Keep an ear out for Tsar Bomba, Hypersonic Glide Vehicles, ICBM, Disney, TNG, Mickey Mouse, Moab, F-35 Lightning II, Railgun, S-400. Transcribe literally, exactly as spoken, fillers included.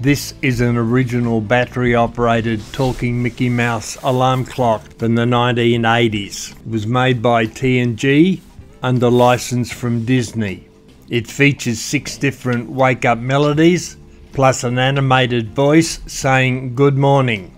This is an original battery-operated talking Mickey Mouse alarm clock from the nineteen eighties. It was made by T N G under license from Disney. It features six different wake-up melodies, plus an animated voice saying good morning.